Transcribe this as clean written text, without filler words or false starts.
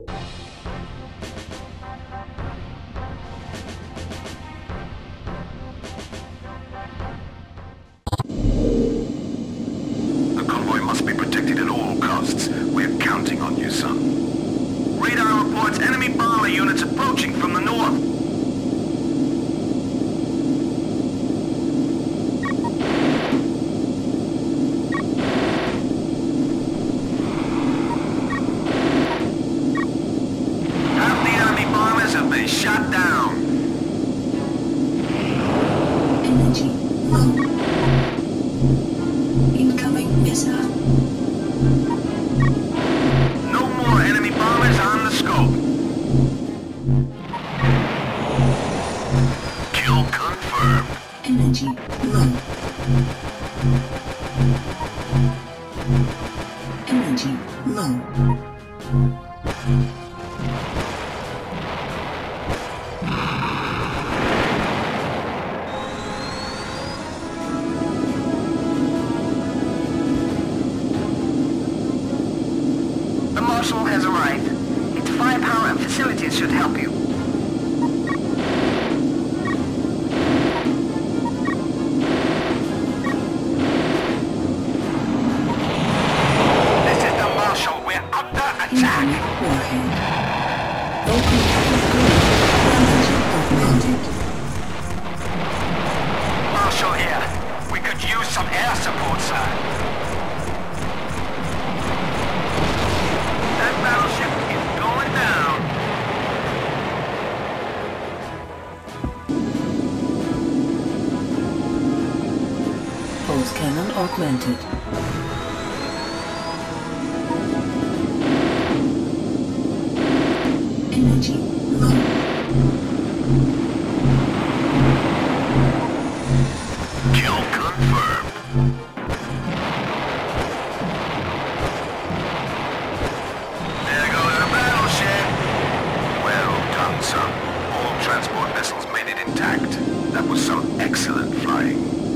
The convoy must be protected at all costs. We're counting on you, son. Radar reports enemy bomber units approaching from the north. Cannon augmented. Energy low. Kill confirmed. There goes the battleship. Well done, son. All transport vessels made it intact. That was some excellent flying.